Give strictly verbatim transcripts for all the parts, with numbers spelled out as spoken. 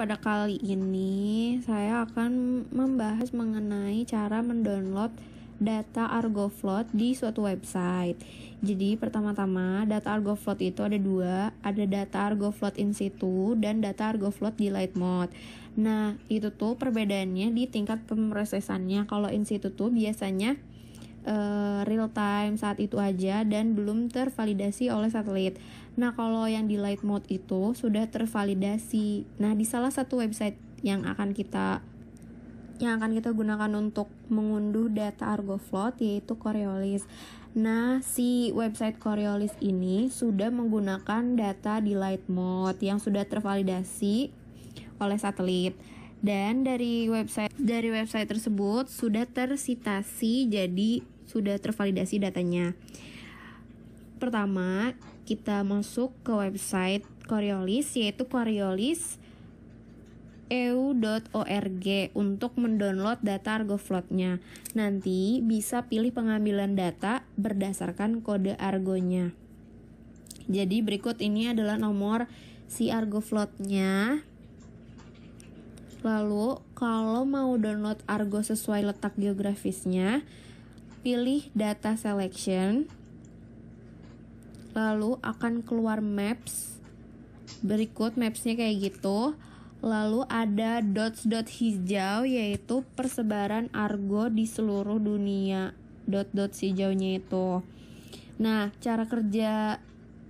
Pada kali ini saya akan membahas mengenai cara mendownload data Argo Float di suatu website. Jadi pertama-tama data Argo Float itu ada dua, ada data Argo Float in situ dan data Argo Float di light mode. Nah itu tuh perbedaannya di tingkat pemrosesannya. Kalau in situ tuh biasanya uh, real time saat itu aja dan belum tervalidasi oleh satelit. Nah kalau yang di light mode itu sudah tervalidasi. Nah di salah satu website yang akan kita yang akan kita gunakan untuk mengunduh data Argo Float yaitu Coriolis. Nah, si website Coriolis ini sudah menggunakan data di light mode yang sudah tervalidasi oleh satelit. Dan dari website dari website tersebut sudah tersitasi, jadi sudah tervalidasi datanya. Pertama, kita masuk ke website Coriolis yaitu Coriolis E U dot org untuk mendownload data Argo Float-nya. Nanti bisa pilih pengambilan data berdasarkan kode Argo-nya. Jadi berikut ini adalah nomor si Argo Float-nya. Lalu kalau mau download Argo sesuai letak geografisnya, pilih data selection. Lalu akan keluar maps. Berikut maps-nya kayak gitu. Lalu ada dots-dot hijau yaitu persebaran Argo di seluruh dunia, dot-dot hijaunya itu. Nah, cara kerja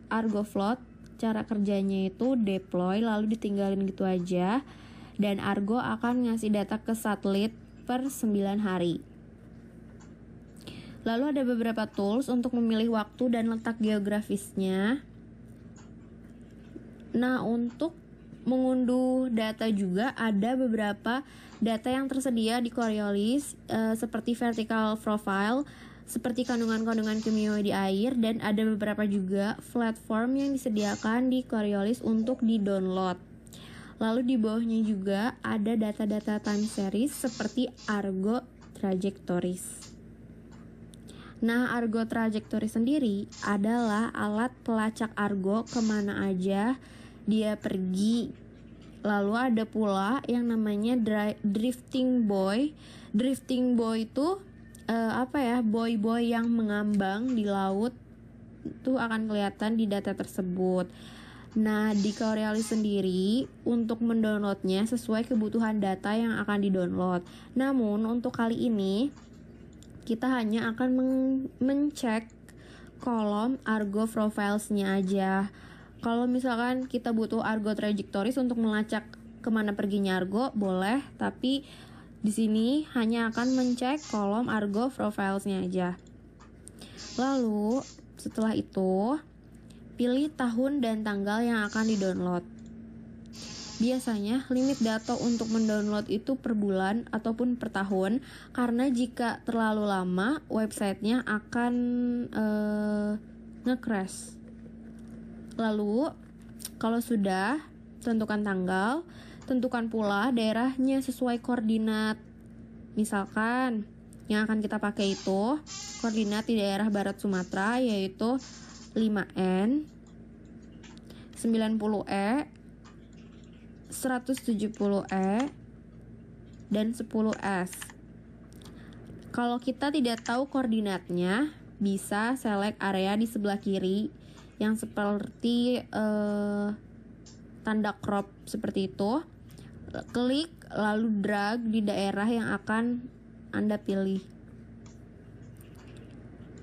Argo Float, cara kerjanya itu deploy lalu ditinggalin gitu aja. Dan Argo akan ngasih data ke satelit per sembilan hari. Lalu ada beberapa tools untuk memilih waktu dan letak geografisnya. Nah, untuk mengunduh data juga ada beberapa data yang tersedia di Coriolis eh, seperti vertical profile, seperti kandungan-kandungan kimia di air, dan ada beberapa juga platform yang disediakan di Coriolis untuk di-download. Lalu di bawahnya juga ada data-data time series seperti Argo Trajectories. Nah, Argo Trajectories sendiri adalah alat pelacak Argo kemana aja dia pergi. Lalu ada pula yang namanya drifting buoy. Drifting buoy itu uh, apa ya? Buoy-buoy yang mengambang di laut itu akan kelihatan di data tersebut. Nah, di Coriolis sendiri untuk mendownloadnya sesuai kebutuhan data yang akan didownload. Namun untuk kali ini kita hanya akan men- mencek kolom Argo Profiles-nya aja. Kalau misalkan kita butuh Argo Trajectories untuk melacak kemana perginya Argo, boleh, tapi di sini hanya akan mencek kolom Argo Profiles-nya aja. Lalu, setelah itu, pilih tahun dan tanggal yang akan didownload. Biasanya, limit data untuk mendownload itu per bulan ataupun per tahun, karena jika terlalu lama, websitenya akan uh, nge-crash. Lalu, kalau sudah, tentukan tanggal, tentukan pula daerahnya sesuai koordinat. Misalkan, yang akan kita pakai itu, koordinat di daerah barat Sumatera, yaitu lima N, sembilan puluh E, seratus tujuh puluh E, dan sepuluh S. Kalau kita tidak tahu koordinatnya, bisa select area di sebelah kiri, yang seperti uh, tanda crop seperti itu. Klik lalu drag di daerah yang akan Anda pilih.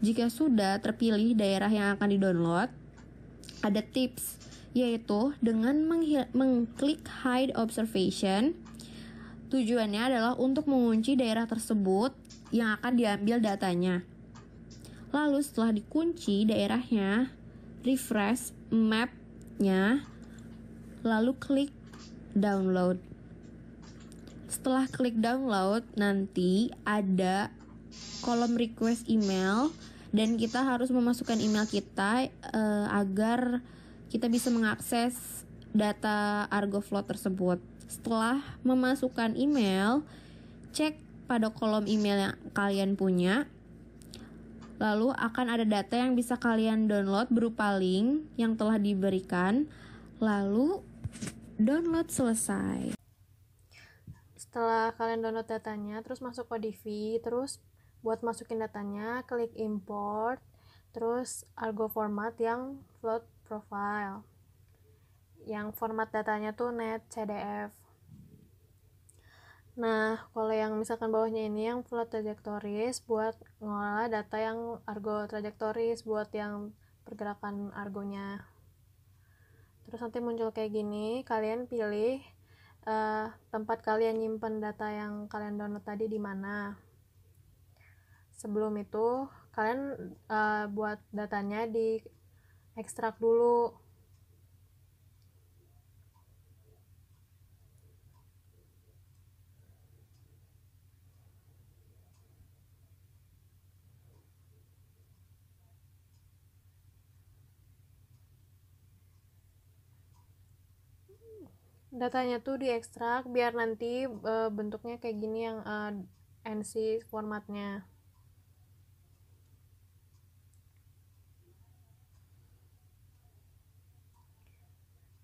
Jika sudah terpilih daerah yang akan didownload, ada tips yaitu dengan mengklik hide observation. Tujuannya adalah untuk mengunci daerah tersebut yang akan diambil datanya. Lalu setelah dikunci daerahnya, refresh map-nya, lalu klik download. Setelah klik download, nanti ada kolom request email dan kita harus memasukkan email kita uh, agar kita bisa mengakses data Argo Float tersebut. Setelah memasukkan email, cek pada kolom email yang kalian punya. Lalu akan ada data yang bisa kalian download berupa link yang telah diberikan. Lalu download selesai. Setelah kalian download datanya, terus masuk O D V, terus buat masukin datanya, klik import, terus Argo format yang float profile. Yang format datanya tuh netCDF. Nah, kalau yang misalkan bawahnya ini yang float trajectories buat ngolah data yang Argo trajectories buat yang pergerakan argonya. Terus nanti muncul kayak gini, kalian pilih uh, tempat kalian nyimpen data yang kalian download tadi di mana. Sebelum itu, kalian uh, buat datanya di ekstrak dulu. Datanya tuh diekstrak biar nanti e, bentuknya kayak gini yang e, N C formatnya.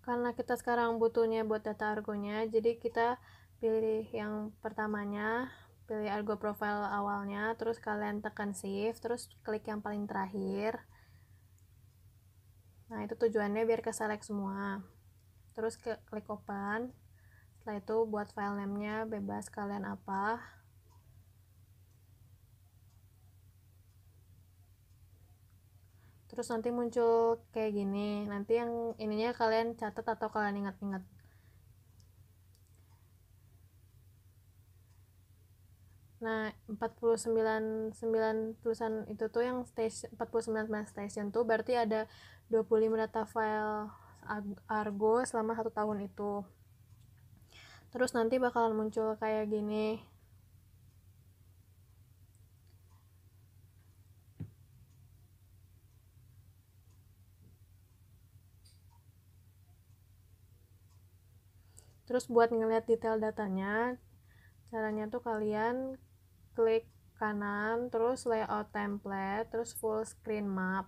Karena kita sekarang butuhnya buat data argonya, jadi kita pilih yang pertamanya, pilih argo profile awalnya, terus kalian tekan shift, terus klik yang paling terakhir. Nah, itu tujuannya biar keselect semua. Terus ke, klik open. Setelah itu buat file name-nya bebas kalian apa. Terus nanti muncul kayak gini. Nanti yang ininya kalian catat atau kalian ingat-ingat. Nah, empat puluh sembilan tulisan itu tuh yang stage empat puluh sembilan station tuh berarti ada dua puluh lima data file Argo selama satu tahun itu. Terus nanti bakalan muncul kayak gini. Terus buat ngeliat detail datanya, caranya tuh kalian klik kanan, terus layout template, terus full screen map.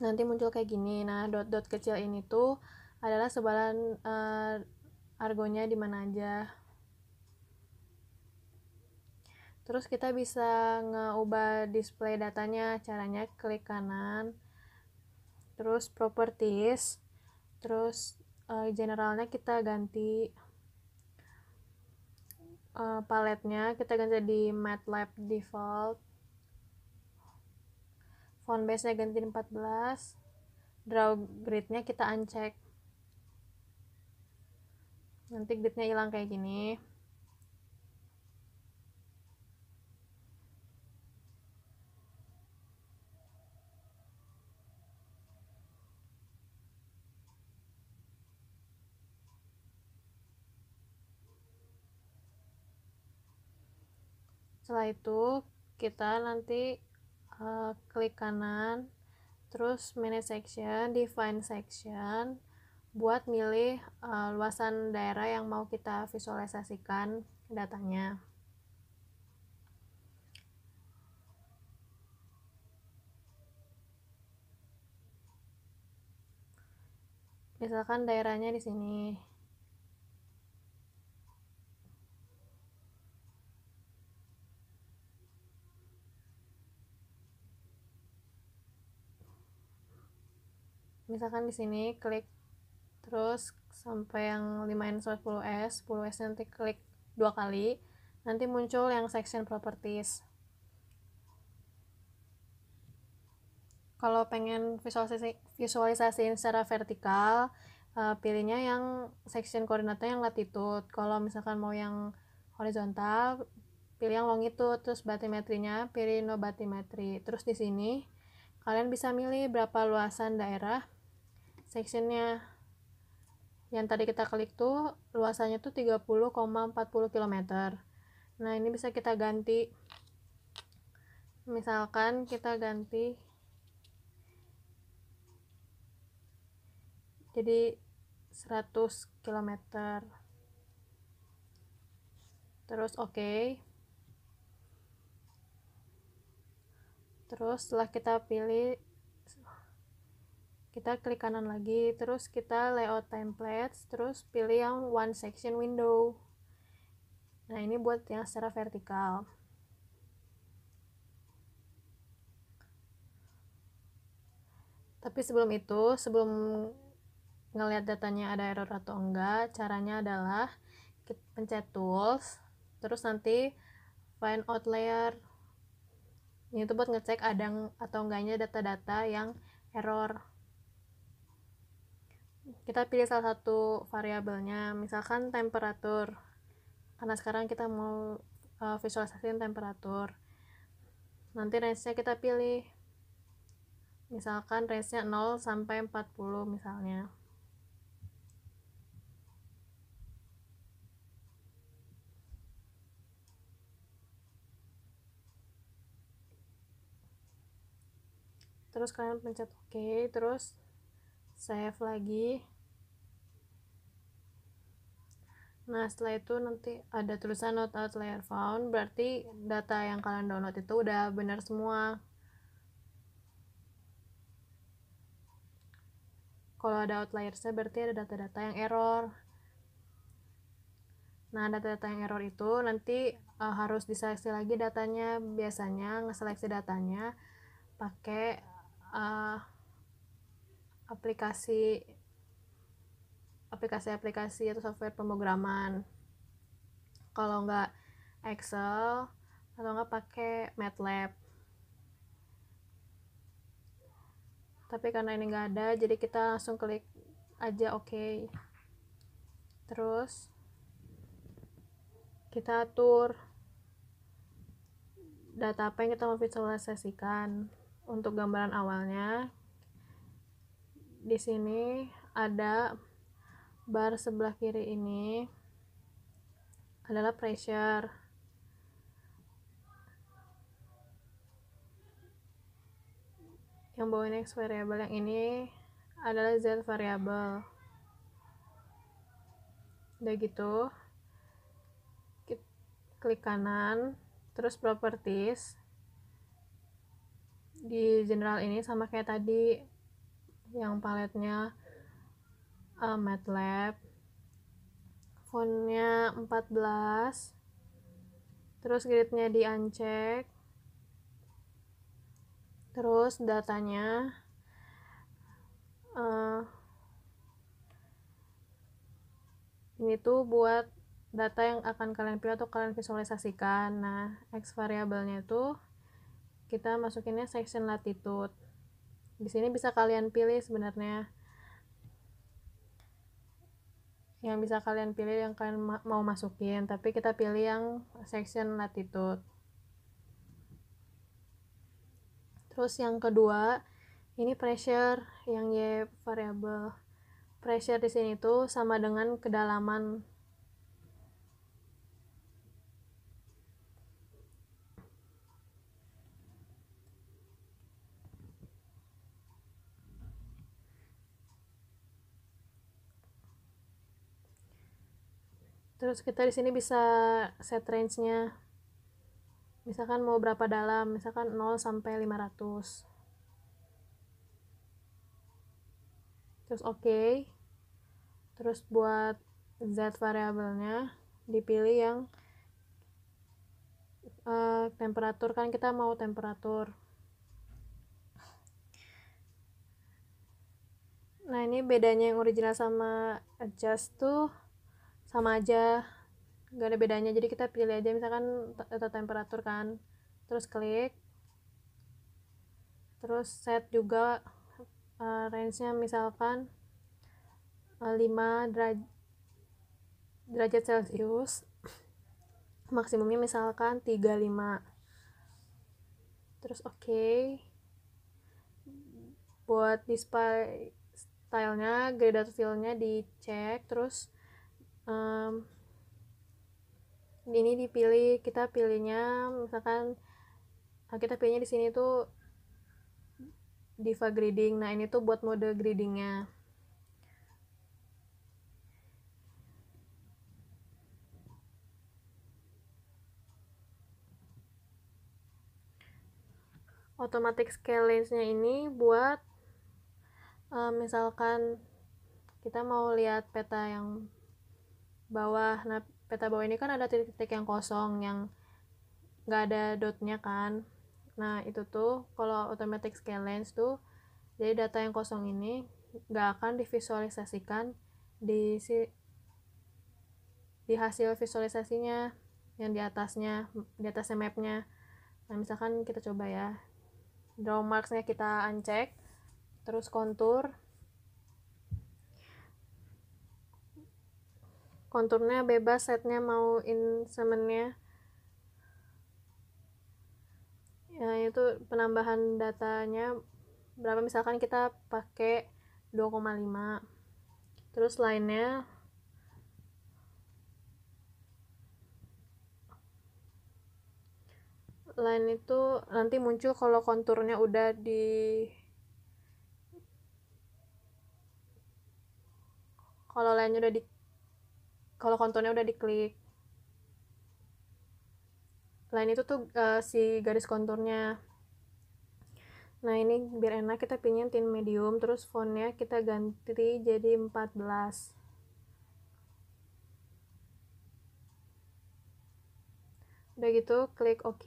Nanti muncul kayak gini. Nah, dot-dot kecil ini tuh adalah sebaran uh, argonya di mana aja. Terus kita bisa ngeubah display datanya. Caranya klik kanan, terus properties, terus uh, generalnya kita ganti, uh, paletnya kita ganti di MATLAB default, font base-nya ganti empat belas, draw grid-nya kita uncheck, nanti grid-nya hilang kayak gini. Setelah itu kita nanti Uh, klik kanan, terus manage section, define section, buat milih uh, luasan daerah yang mau kita visualisasikan datanya. Misalkan daerahnya di sini. Misalkan di sini klik terus sampai yang lima N sepuluh S, sepuluh S nanti klik dua kali, nanti muncul yang section properties. Kalau pengen visualisasi visualisasiin secara vertikal, uh, pilihnya yang section koordinatnya yang latitude. Kalau misalkan mau yang horizontal, pilih yang longitude. Terus batimetrinya pilih no batimetri. Terus di sini kalian bisa milih berapa luasan daerah sectionnya. Yang tadi kita klik tuh luasannya tuh tiga puluh koma empat puluh kilometer. Nah, ini bisa kita ganti. Misalkan kita ganti jadi seratus kilometer. Terus oke. Okay. Terus setelah kita pilih, kita klik kanan lagi, terus kita layout templates, terus pilih yang one section window. Nah, ini buat yang secara vertikal. Tapi sebelum itu, sebelum ngelihat datanya ada error atau enggak, caranya adalah kita pencet tools, terus nanti find out layer. Ini tuh buat ngecek ada atau enggaknya data-data yang error. Kita pilih salah satu variabelnya, misalkan temperatur, karena sekarang kita mau uh, visualisasikan temperatur. Nanti range-nya kita pilih, misalkan range-nya nol sampai empat puluh misalnya. Terus kalian pencet OK, terus save lagi. Nah, setelah itu nanti ada tulisan not out layer found, berarti data yang kalian download itu udah benar semua. Kalau ada outliers-nya berarti ada data-data yang error. Nah, data-data yang error itu nanti uh, harus diseleksi lagi datanya. Biasanya ngeseleksi datanya pakai uh, aplikasi aplikasi-aplikasi atau software pemrograman. Kalau nggak Excel atau nggak pakai MATLAB. Tapi karena ini nggak ada, jadi kita langsung klik aja OK. Terus kita atur data apa yang kita mau visualisasikan. Untuk gambaran awalnya, di sini ada bar sebelah kiri ini adalah pressure. Yang bawah next variable, yang ini adalah z variable. Udah gitu, klik kanan, terus properties. Di general ini sama kayak tadi, yang paletnya uh, MATLAB, fontnya empat belas, terus gridnya di uncheck. Terus datanya uh, ini tuh buat data yang akan kalian pilih atau kalian visualisasikan. Nah, x variabelnya itu kita masukinnya section latitude. Di sini bisa kalian pilih sebenarnya, yang bisa kalian pilih yang kalian ma mau masukin, tapi kita pilih yang section latitude. Terus yang kedua, ini pressure yang Y variabel. Pressure di sini tuh sama dengan kedalaman. Terus kita di sini bisa set range-nya. Misalkan mau berapa dalam, misalkan nol sampai lima ratus. Terus OK. Terus buat z variabelnya dipilih yang uh, temperatur, kan kita mau temperatur. Nah, ini bedanya yang original sama adjust tuh sama aja, nggak ada bedanya. Jadi kita pilih aja misalkan data temperatur kan, terus klik, terus set juga uh, range-nya misalkan uh, lima deraj derajat celcius, maksimumnya misalkan tiga puluh lima. Terus OK. Buat display style-nya, graded fill-nya dicek, terus um, ini dipilih, kita pilihnya misalkan kita pilihnya di sini tuh diva grading. Nah, ini tuh buat mode gradingnya. Automatic scale range-nya ini buat uh, misalkan kita mau lihat peta yang bawah. Nah, peta bawah ini kan ada titik-titik yang kosong yang nggak ada dotnya kan. Nah, itu tuh kalau automatic scale length tuh, jadi data yang kosong ini nggak akan divisualisasikan di si, di hasil visualisasinya yang di atasnya, di atasnya mapnya. Nah, misalkan kita coba ya, draw marks-nya kita uncheck, terus kontur, konturnya bebas, setnya mau in semennya ya, itu penambahan datanya berapa, misalkan kita pakai dua koma lima, terus line-nya line itu nanti muncul kalau konturnya udah di kalau line-nya udah di kalau konturnya udah diklik. Line itu tuh uh, si garis konturnya. Nah, ini biar enak kita pingin tint medium, terus fontnya kita ganti jadi empat belas. Udah gitu klik OK.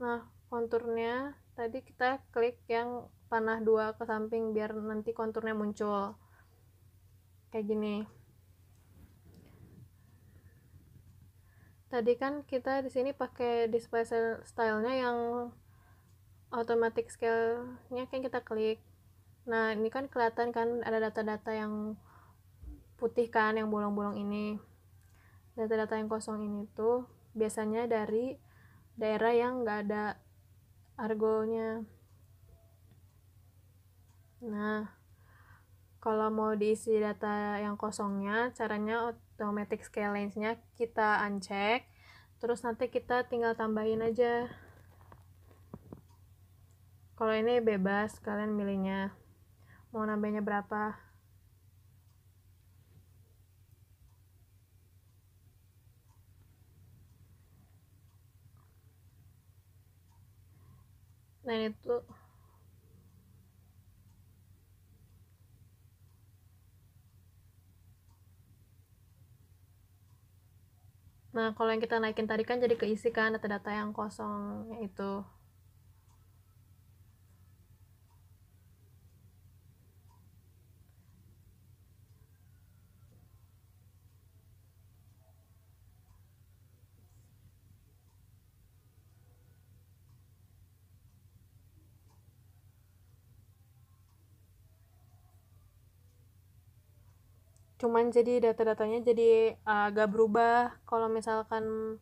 Nah, konturnya tadi kita klik yang panah dua ke samping biar nanti konturnya muncul kayak gini. Tadi kan kita di sini pakai display style-nya yang automatic scale-nya kan kita klik. Nah, ini kan kelihatan kan ada data-data yang putih kan, yang bolong-bolong ini. Data-data yang kosong ini tuh biasanya dari daerah yang nggak ada argonya. Nah, kalau mau diisi data yang kosongnya, caranya automatic scale length-nya kita uncheck, terus nanti kita tinggal tambahin aja. Kalau ini bebas, kalian milihnya mau nambahnya berapa. Nah, itu nah kalau yang kita naikin tadi kan jadi keisikan data-data yang kosongnya itu. Cuman jadi data-datanya jadi agak berubah kalau misalkan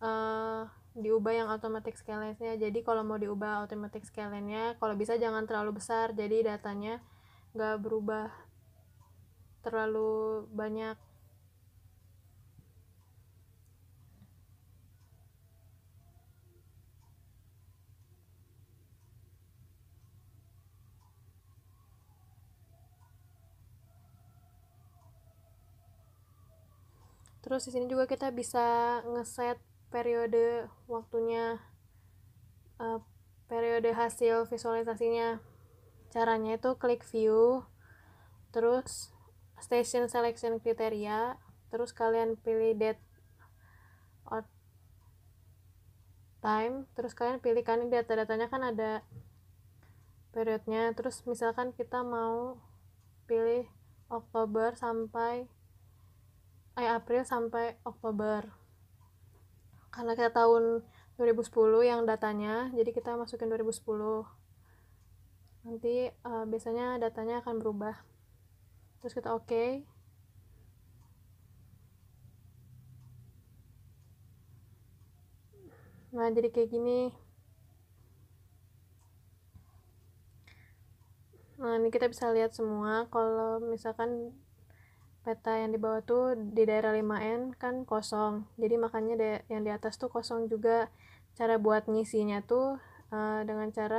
uh, diubah yang automatic scale length-nya. Jadi kalau mau diubah automatic scale length-nya, kalau bisa jangan terlalu besar, jadi datanya nggak berubah terlalu banyak. Terus di sini juga kita bisa ngeset periode waktunya, uh, periode hasil visualisasinya. Caranya itu klik view, terus station selection criteria, terus kalian pilih date or time, terus kalian pilih kan data-datanya kan ada periodnya. Terus misalkan kita mau pilih Oktober sampai Eh, April sampai Oktober, karena kita tahun dua ribu sepuluh yang datanya, jadi kita masukin dua ribu sepuluh. Nanti uh, biasanya datanya akan berubah. Terus kita oke okay. Nah, jadi kayak gini. Nah, ini kita bisa lihat semua. Kalau misalkan peta yang di bawah tuh di daerah lima N kan kosong, jadi makanya yang di atas tuh kosong juga. Cara buat ngisinya tuh uh, dengan cara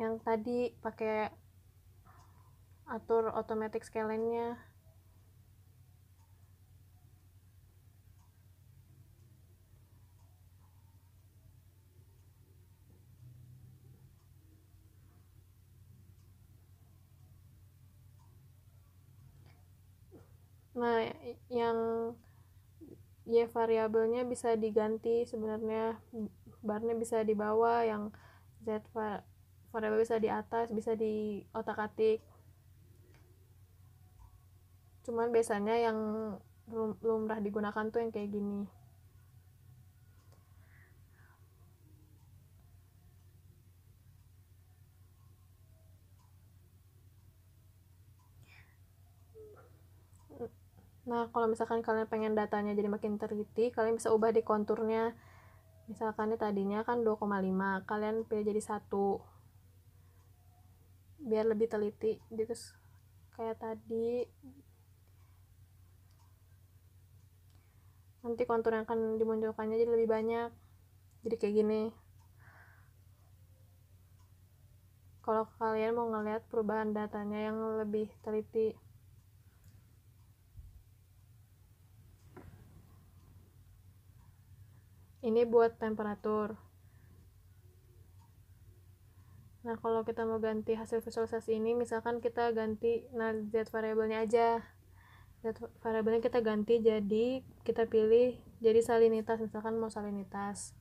yang tadi, pakai atur automatic scale-nya. Nah, yang Y variabelnya bisa diganti sebenarnya, barnya bisa di bawah, yang Z variabel bisa di atas, bisa di otak-atik. Cuman biasanya yang lumrah digunakan tuh yang kayak gini. Nah, kalau misalkan kalian pengen datanya jadi makin teliti, kalian bisa ubah di konturnya. Misalkan tadinya kan dua koma lima, kalian pilih jadi satu. Biar lebih teliti. Jadi terus kayak tadi. Nanti kontur yang akan dimunculkannya jadi lebih banyak. Jadi kayak gini. Kalau kalian mau ngelihat perubahan datanya yang lebih teliti. Ini buat temperatur. Nah, kalau kita mau ganti hasil visualisasi ini, misalkan kita ganti, nah Z variabelnya aja, Z variabelnya kita ganti jadi, kita pilih jadi salinitas, misalkan mau salinitas,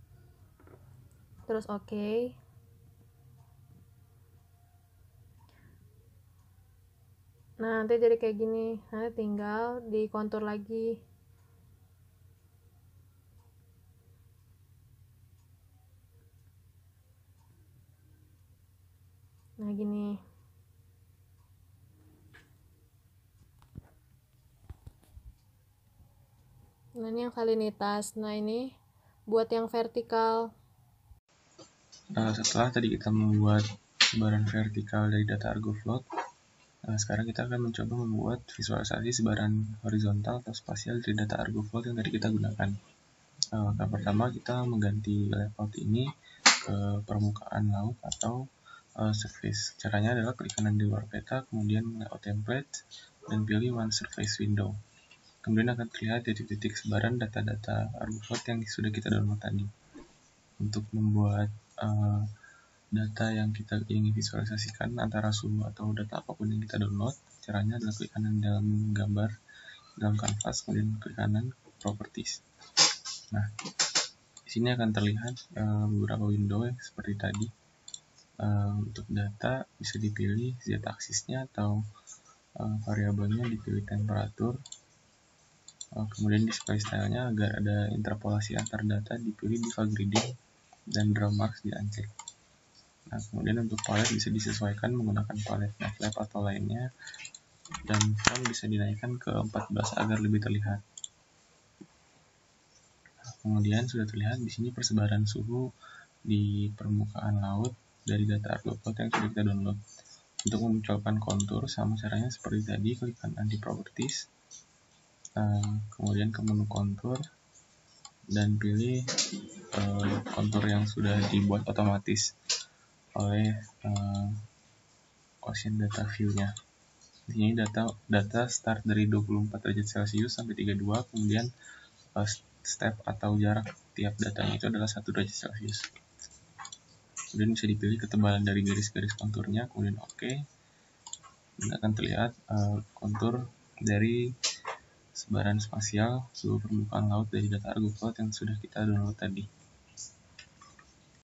terus oke. Okay. Nah, nanti jadi kayak gini, nanti tinggal di kontur lagi. Nah, gini. Nah, ini yang salinitas. Nah, ini buat yang vertikal. Nah, setelah tadi kita membuat sebaran vertikal dari data Argo Float, nah, sekarang kita akan mencoba membuat visualisasi sebaran horizontal atau spasial dari data Argo Float yang tadi kita gunakan. Nah, langkah pertama kita mengganti layout ini ke permukaan laut atau Uh, surface. Caranya adalah klik kanan di luar peta, kemudian layout template, dan pilih one surface window. Kemudian akan terlihat titik-titik sebaran data-data Argo Float yang sudah kita download tadi. Untuk membuat uh, data yang kita ingin visualisasikan antara suhu atau data apapun yang kita download, caranya adalah klik kanan dalam gambar, dalam kanvas, kemudian klik kanan properties. Nah, di sini akan terlihat uh, beberapa window ya, seperti tadi. Uh, untuk data bisa dipilih z-aksisnya atau uh, variabelnya dipilih temperatur, uh, kemudian display stylenya agar ada interpolasi antar data dipilih diva grading dan draw marks di uncheck. Nah, kemudian untuk palet bisa disesuaikan menggunakan palet MATLAB atau lainnya, dan font bisa dinaikkan ke empat belas agar lebih terlihat. Nah, kemudian sudah terlihat di sini persebaran suhu di permukaan laut dari data Argo Float yang sudah kita download. Untuk memunculkan kontur sama caranya seperti tadi, klik kanan di properties, uh, kemudian ke menu kontur dan pilih uh, kontur yang sudah dibuat otomatis oleh uh, Ocean Data View nya. Ini data data start dari dua puluh empat derajat Celcius sampai tiga puluh dua, kemudian uh, step atau jarak tiap datanya itu adalah satu derajat Celcius. Kemudian bisa dipilih ketebalan dari garis-garis konturnya, kemudian oke. Okay. Dan akan terlihat uh, kontur dari sebaran spasial seluruh permukaan laut dari data Argo Float yang sudah kita download tadi.